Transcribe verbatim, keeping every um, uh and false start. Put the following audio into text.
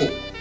este.